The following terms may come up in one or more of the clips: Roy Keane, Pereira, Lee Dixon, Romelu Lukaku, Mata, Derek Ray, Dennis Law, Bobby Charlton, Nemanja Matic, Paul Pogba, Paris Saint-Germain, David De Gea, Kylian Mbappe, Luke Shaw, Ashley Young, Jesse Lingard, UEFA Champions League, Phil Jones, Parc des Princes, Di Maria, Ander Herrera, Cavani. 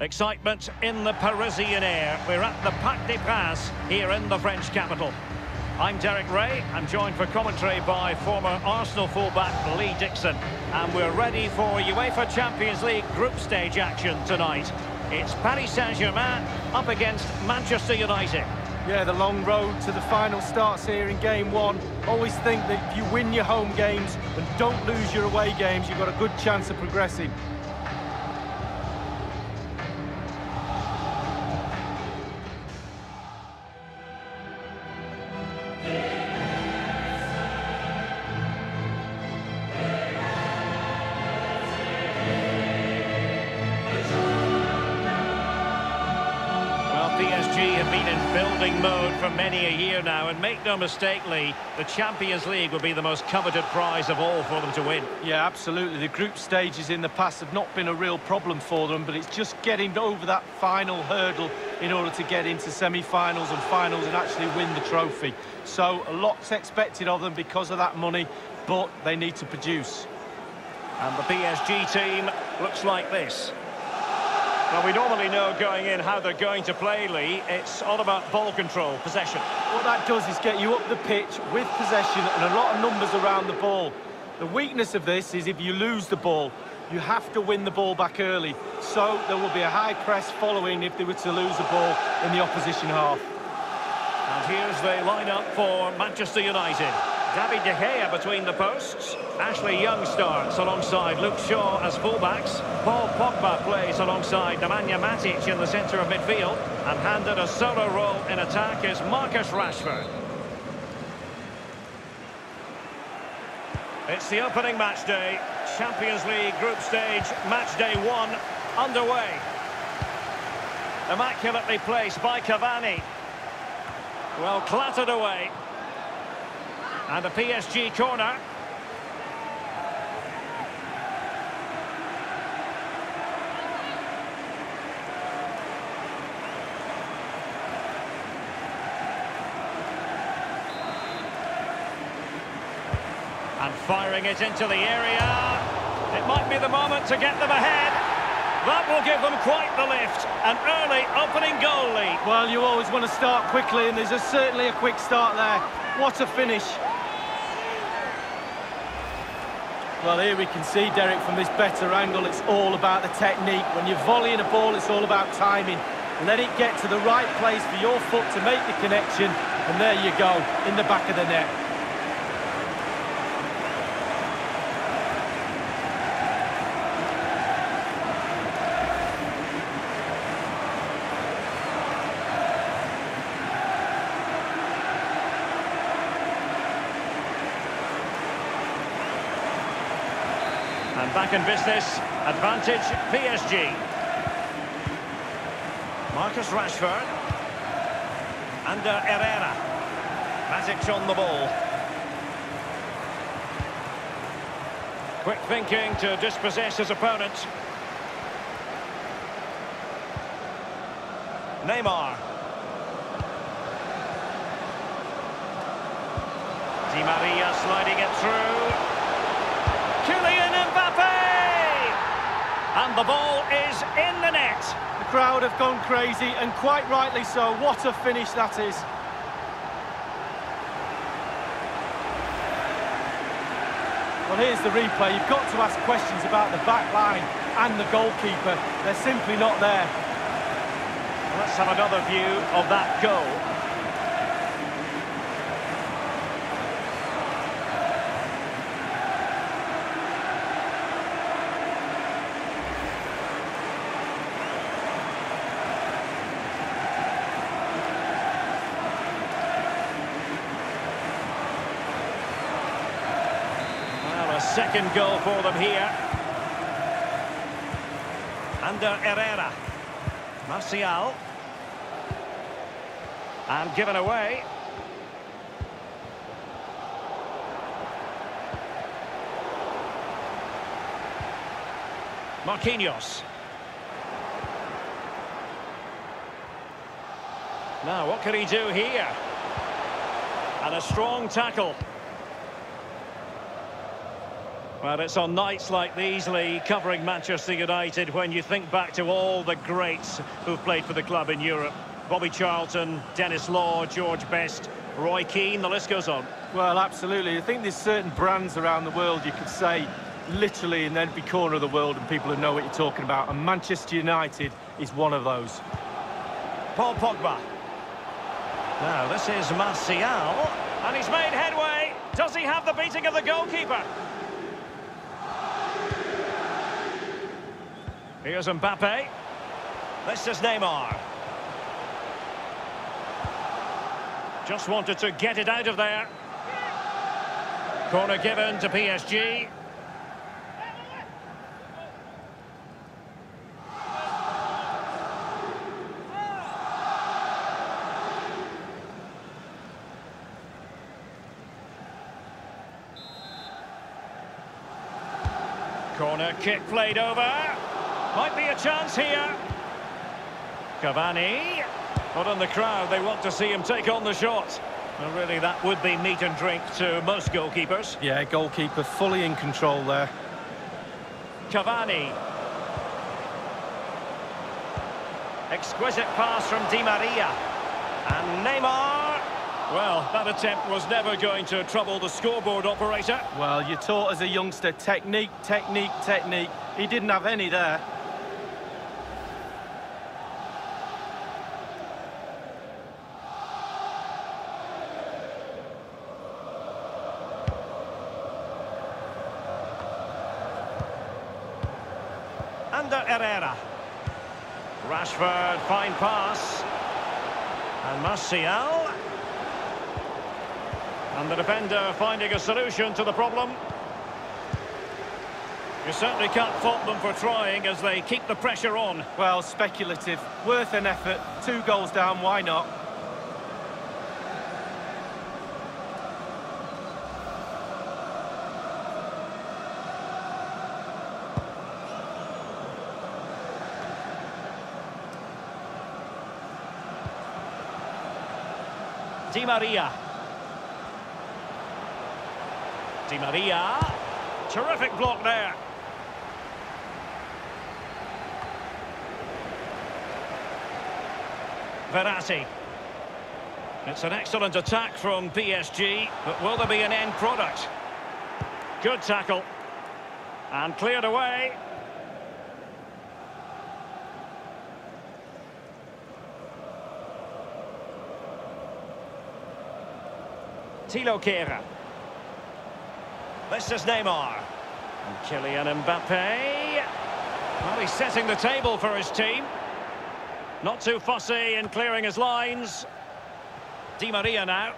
Excitement in the Parisian air. We're at the Parc des Princes here in the French capital. I'm Derek Ray. I'm joined for commentary by former Arsenal fullback Lee Dixon. And we're ready for UEFA Champions League group stage action tonight. It's Paris Saint-Germain up against Manchester United. Yeah, the long road to the final starts here in game one. Always think that if you win your home games and don't lose your away games, you've got a good chance of progressing. PSG have been in building mode for many a year now, and make no mistake, Lee, the Champions League will be the most coveted prize of all for them to win. Yeah, absolutely. The group stages in the past have not been a real problem for them, but it's just getting over that final hurdle in order to get into semi-finals and finals and actually win the trophy. So a lot's expected of them because of that money, but they need to produce. And the PSG team looks like this. Well, we normally know going in how they're going to play, Lee. It's all about ball control, possession. What that does is get you up the pitch with possession and a lot of numbers around the ball. The weakness of this is if you lose the ball, you have to win the ball back early. So there will be a high press following if they were to lose the ball in the opposition half. And here's the lineup for Manchester United. David De Gea between the posts. Ashley Young starts alongside Luke Shaw as fullbacks. Paul Pogba plays alongside Nemanja Matic in the centre of midfield. And handed a solo role in attack is Marcus Rashford. It's the opening match day. Champions League group stage match day one underway. Immaculately placed by Cavani. Well, clattered away. And a PSG corner. And firing it into the area. It might be the moment to get them ahead. That will give them quite the lift. An early opening goal lead. Well, you always want to start quickly, and there's certainly a quick start there. What a finish. Well, here we can see, Derek, from this better angle, it's all about the technique. When you're volleying a ball, it's all about timing. Let it get to the right place for your foot to make the connection, and there you go, in the back of the net. And back in business, advantage PSG. Marcus Rashford. Ander Herrera. Matic on the ball. Quick thinking to dispossess his opponent. Neymar. Di Maria sliding it through. Kylian Mbappe! And the ball is in the net. The crowd have gone crazy, and quite rightly so. What a finish that is. Well, here's the replay. You've got to ask questions about the back line and the goalkeeper. They're simply not there. Let's have another view of that goal. Second goal for them here. Ander Herrera. Martial. And given away. Marquinhos. Now, what can he do here? And a strong tackle. Well, it's on nights like these, Lee, covering Manchester United, when you think back to all the greats who've played for the club in Europe. Bobby Charlton, Dennis Law, George Best, Roy Keane, the list goes on. Well, absolutely. I think there's certain brands around the world you could say literally in every corner of the world and people who know what you're talking about, and Manchester United is one of those. Paul Pogba. Now, this is Martial, and he's made headway. Does he have the beating of the goalkeeper? Here's Mbappe. This is Neymar. Just wanted to get it out of there. Corner given to PSG. Corner kick played over. Might be a chance here. Cavani. But on the crowd, they want to see him take on the shot. Well, really, that would be meat and drink to most goalkeepers. Yeah, goalkeeper fully in control there. Cavani. Exquisite pass from Di Maria. And Neymar. Well, that attempt was never going to trouble the scoreboard operator. Well, you're taught as a youngster, technique, technique, technique. He didn't have any there. Ander Herrera. Rashford, fine pass. And Martial. And the defender finding a solution to the problem. You certainly can't fault them for trying as they keep the pressure on. Well, speculative. Worth an effort. 2 goals down, why not? Di Maria. Di Maria. Terrific block there. Verratti. It's an excellent attack from PSG, but will there be an end product? Good tackle. And cleared away. Tilo Kera. This is Neymar. And Kylian Mbappe. Well, he's setting the table for his team. Not too fussy in clearing his lines. Di Maria now.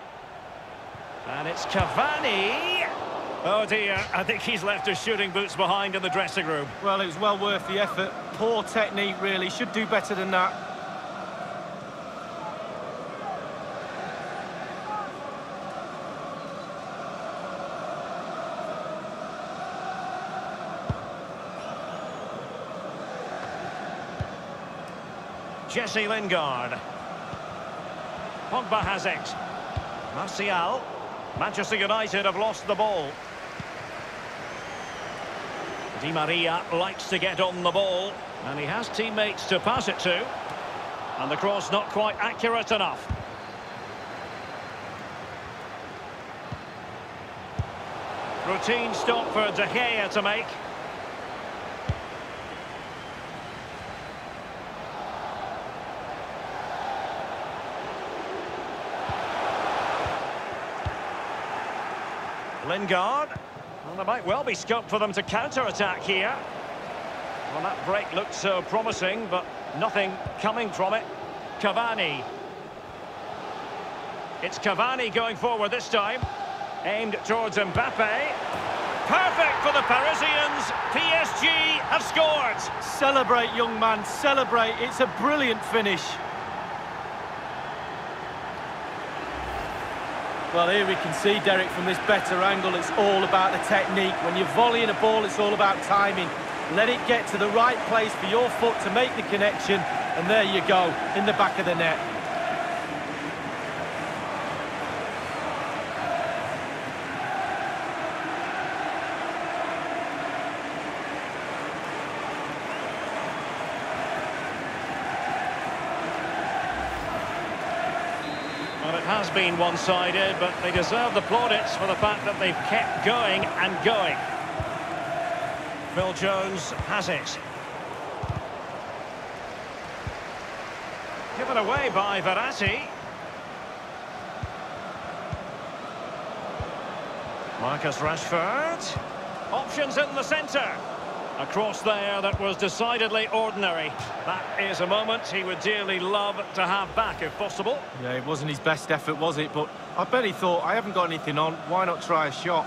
And it's Cavani. Oh dear, I think he's left his shooting boots behind in the dressing room. Well, it was well worth the effort. Poor technique, really. Should do better than that. Jesse Lingard. Pogba has it. Martial. Manchester United have lost the ball. Di Maria likes to get on the ball, and he has teammates to pass it to. And the cross not quite accurate enough. Routine stop for De Gea to make. Lingard. Well, there might well be scope for them to counter-attack here. Well, that break looked so promising, but nothing coming from it. Cavani. It's Cavani going forward this time. Aimed towards Mbappe. Perfect for the Parisians. PSG have scored. Celebrate, young man, celebrate. It's a brilliant finish. Well, here we can see, Derek, from this better angle, it's all about the technique. When you're volleying a ball, it's all about timing. Let it get to the right place for your foot to make the connection, and there you go, in the back of the net. Well, it has been one-sided, but they deserve the plaudits for the fact that they've kept going and going. Phil Jones has it. Given away by Verratti. Marcus Rashford. Options in the centre. A cross there that was decidedly ordinary. That is a moment he would dearly love to have back if possible. Yeah, it wasn't his best effort, was it? But I bet he thought, I haven't got anything on, why not try a shot?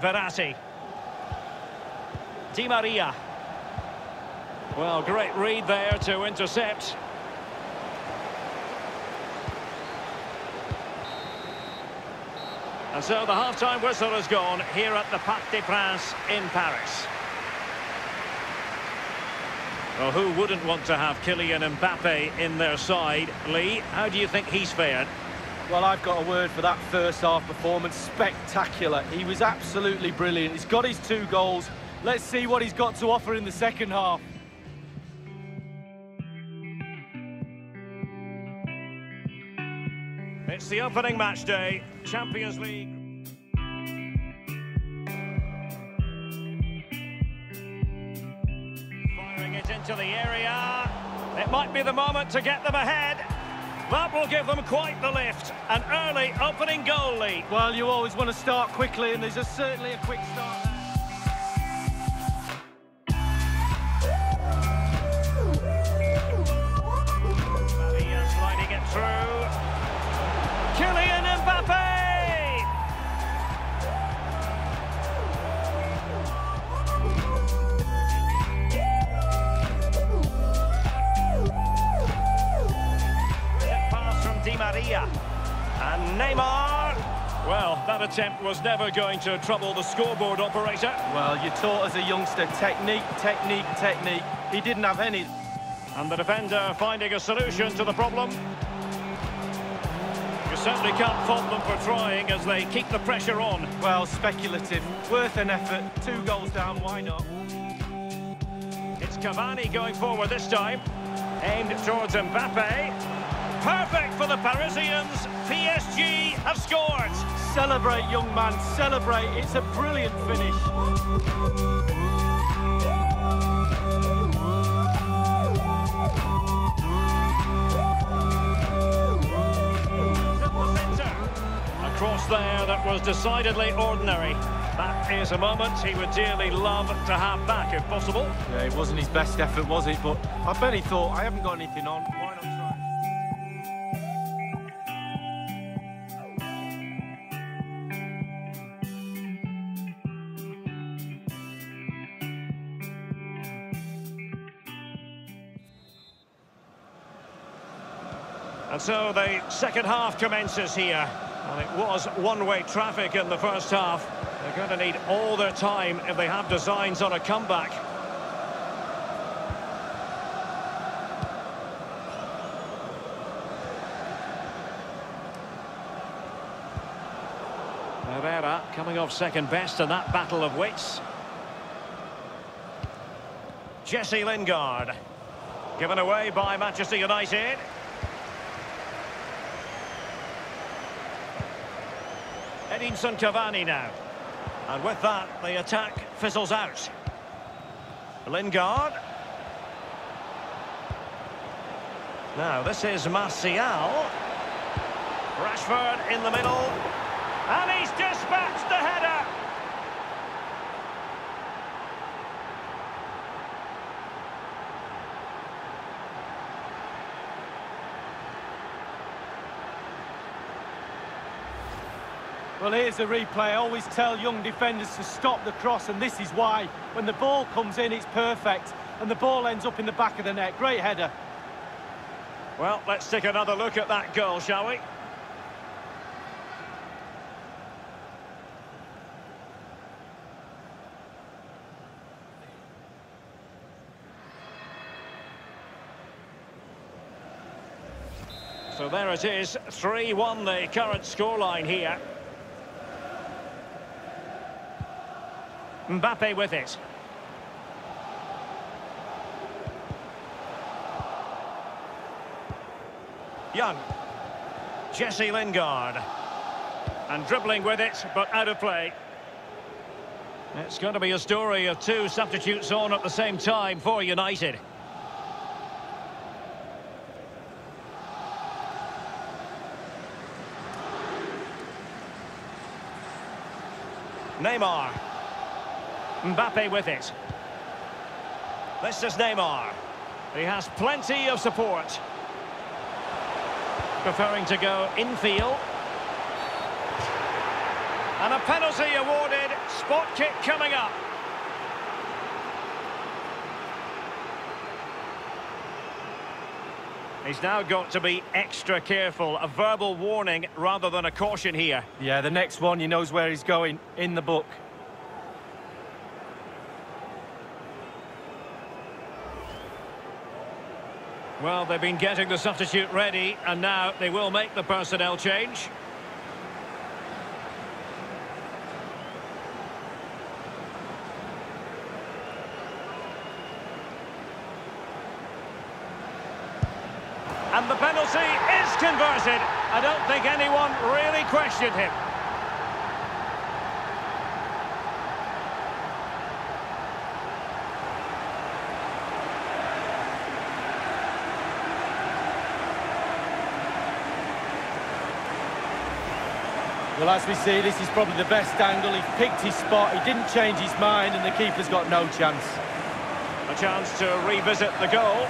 Verratti. Di Maria. Well, great read there to intercept. And so the half-time whistle has gone here at the Parc des Princes in Paris. Well, who wouldn't want to have Kylian Mbappe in their side? Lee, how do you think he's fared? Well, I've got a word for that first-half performance. Spectacular. He was absolutely brilliant. He's got his 2 goals. Let's see what he's got to offer in the second half. It's the opening match day, Champions League. Firing it into the area. It might be the moment to get them ahead. That will give them quite the lift. An early opening goal, Lee. Well, you always want to start quickly, and there's certainly a quick start there. Maria sliding it through. Kylian Maria and Neymar. Well, that attempt was never going to trouble the scoreboard operator. Well, you're taught as a youngster, technique, technique, technique. He didn't have any. And the defender finding a solution to the problem. You certainly can't fault them for trying as they keep the pressure on. Well, speculative, worth an effort. 2 goals down, why not? It's Cavani going forward this time. Aimed towards Mbappe. Perfect for the Parisians. PSG have scored. Celebrate, young man, celebrate. It's a brilliant finish. A cross there that was decidedly ordinary. That is a moment he would dearly love to have back if possible. Yeah, it wasn't his best effort, was it? But I bet he thought, I haven't got anything on, why not try? And so the second half commences here. And it was one-way traffic in the first half. They're going to need all their time if they have designs on a comeback. Herrera coming off second best in that battle of wits. Jesse Lingard. Given away by Manchester United. Edinson Cavani now, and with that the attack fizzles out. Lingard. Now this is Martial. Rashford in the middle, and he's dispatched the header. Well, here's a replay. I always tell young defenders to stop the cross, and this is why. When the ball comes in, it's perfect, and the ball ends up in the back of the net. Great header. Well, let's take another look at that goal, shall we? So there it is, 3-1 the current scoreline here. Mbappe with it. Young. Jesse Lingard. And dribbling with it, but out of play. It's going to be a story of two substitutes on at the same time for United. Neymar. Mbappe with it. This is Neymar. He has plenty of support. Preferring to go infield. And a penalty awarded. Spot kick coming up. He's now got to be extra careful. A verbal warning rather than a caution here. Yeah, the next one, he knows where he's going in the book. Well, they've been getting the substitute ready, and now they will make the personnel change. And the penalty is converted. I don't think anyone really questioned him. Well, as we see, this is probably the best angle. He picked his spot, he didn't change his mind, and the keeper's got no chance. A chance to revisit the goal.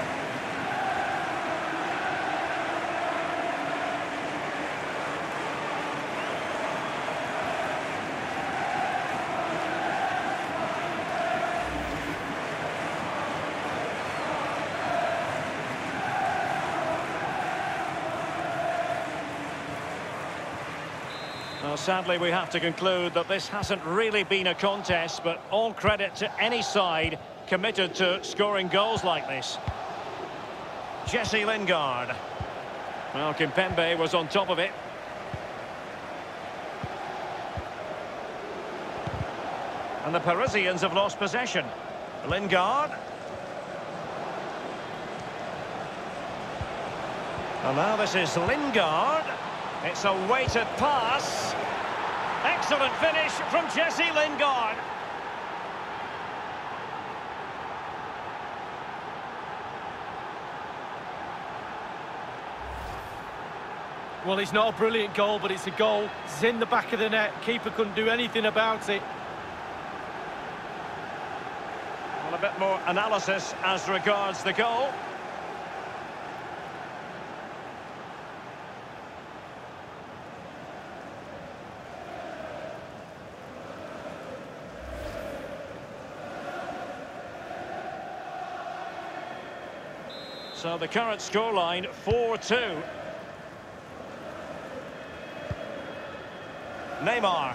Well, sadly, we have to conclude that this hasn't really been a contest, but all credit to any side committed to scoring goals like this. Jesse Lingard. Well, Kimpembe was on top of it. And the Parisians have lost possession. Lingard. And now this is Lingard. It's a weighted pass. Excellent finish from Jesse Lingard. Well, it's not a brilliant goal, but it's a goal. It's in the back of the net. Keeper couldn't do anything about it. Well, a bit more analysis as regards the goal. So the current scoreline, 4-2. Neymar.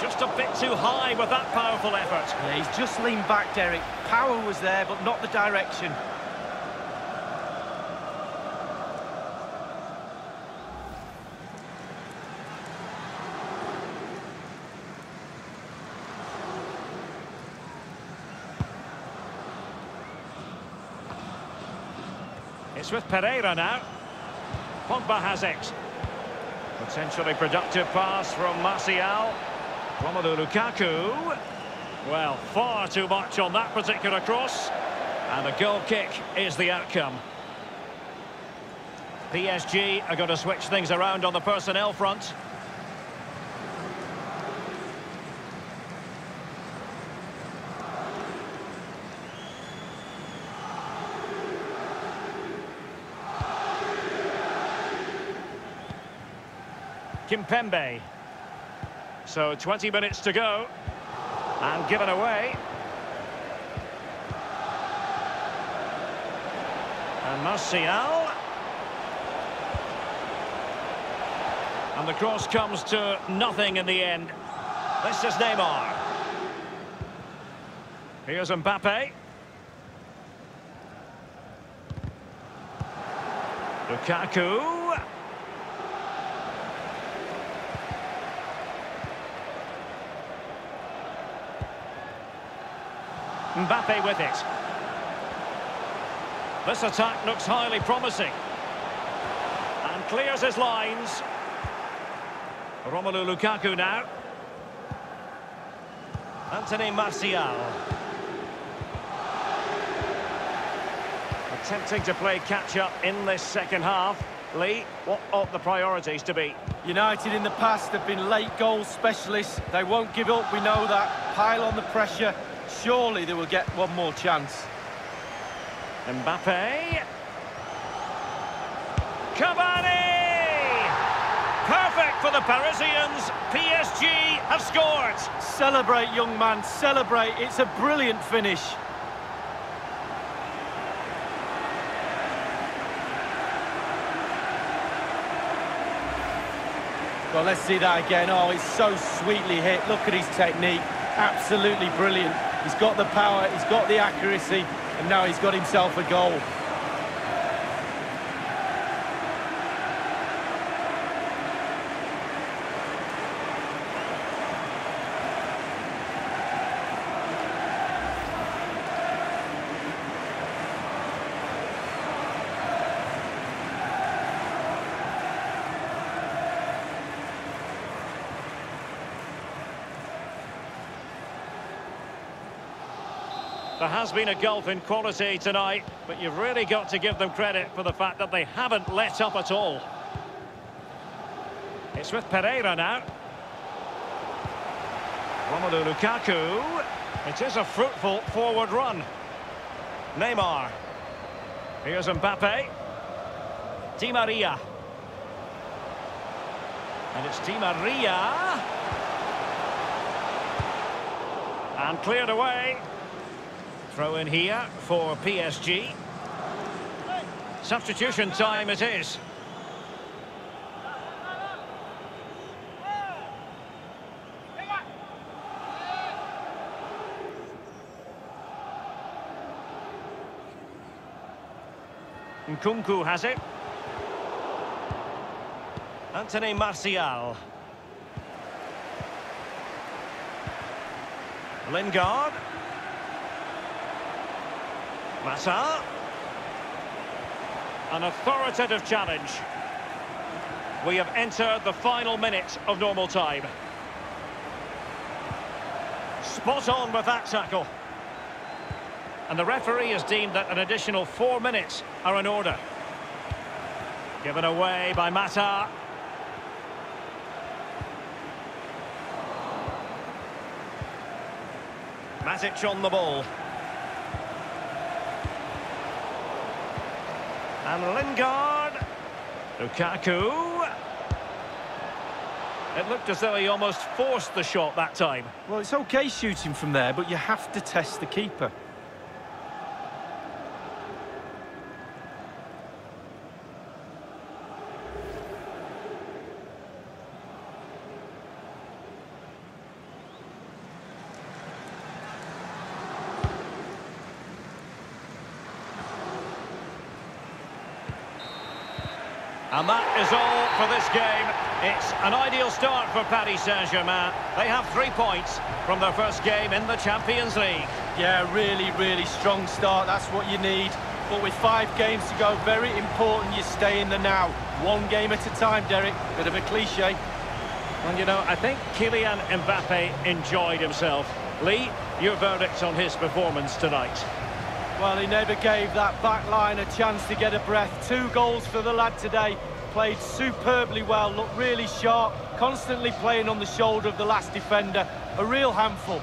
Just a bit too high with that powerful effort. Yeah, he's just leaned back, Derek. Power was there, but not the direction. It's with Pereira now. Pogba has it. Potentially productive pass from Martial. Romelu Lukaku. Well, far too much on that particular cross. And a goal kick is the outcome. PSG are going to switch things around on the personnel front. Kimpembe. So 20 minutes to go, and given away. And Martial. And the cross comes to nothing in the end. This is Neymar. Here's Mbappe. Lukaku. Mbappe with it. This attack looks highly promising. And clears his lines. Romelu Lukaku now. Anthony Martial. Attempting to play catch-up in this second half. Lee, what ought the priorities to be? United in the past have been late goal specialists. They won't give up, we know that. Pile on the pressure. Surely they will get one more chance. Mbappe. Cavani! Perfect for the Parisians. PSG have scored. Celebrate, young man, celebrate. It's a brilliant finish. Well, let's see that again. Oh, it's so sweetly hit. Look at his technique. Absolutely brilliant. He's got the power, he's got the accuracy, and now he's got himself a goal. There has been a gulf in quality tonight, but you've really got to give them credit for the fact that they haven't let up at all. It's with Pereira now. Romelu Lukaku. It is a fruitful forward run. Neymar. Here's Mbappe. Di Maria. And it's Di Maria. And cleared away. Throw in here for PSG. Substitution time it is. Nkunku has it. Anthony Martial. Lingard. Mata. An authoritative challenge. We have entered the final minute of normal time. Spot on with that tackle. And the referee has deemed that an additional 4 minutes are in order. Given away by Mata. Matic on the ball. And Lingard. Lukaku. It looked as though he almost forced the shot that time. Well, it's okay shooting from there, but you have to test the keeper. And that is all for this game. It's an ideal start for Paris Saint-Germain. They have 3 points from their first game in the Champions League. Yeah, really strong start. That's what you need. But with 5 games to go, very important you stay in the now. 1 game at a time, Derek. Bit of a cliche. And, you know, I think Kylian Mbappe enjoyed himself. Lee, your verdict on his performance tonight? Well, he never gave that back line a chance to get a breath. 2 goals for the lad today. Played superbly well, looked really sharp, constantly playing on the shoulder of the last defender. A real handful.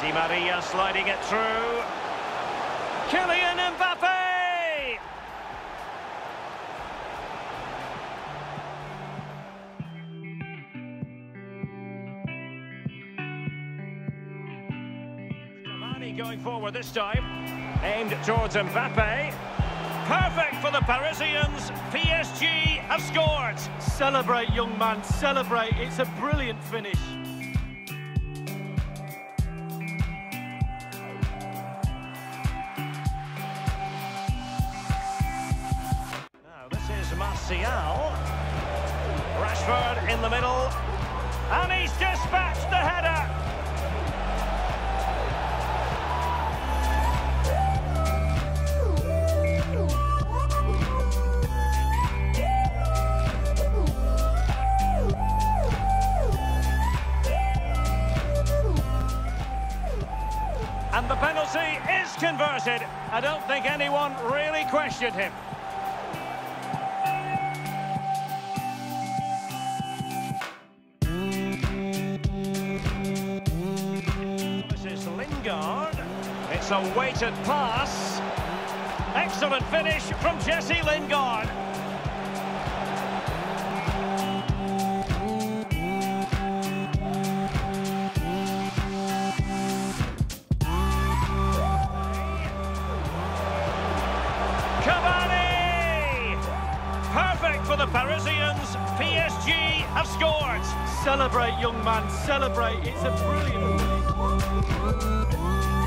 Di Maria sliding it through. Kylian Mbappe! Going forward this time, aimed towards Mbappe. Perfect for the Parisians. PSG have scored. Celebrate, young man, celebrate. It's a brilliant finish. Now this is Martial. Martial. Rashford in the middle. And he's dispatched the header. And the penalty is converted. I don't think anyone really questioned him. This is Lingard. It's a weighted pass. Excellent finish from Jesse Lingard. For the Parisians, PSG have scored. Celebrate, young man, celebrate. It's a brilliant...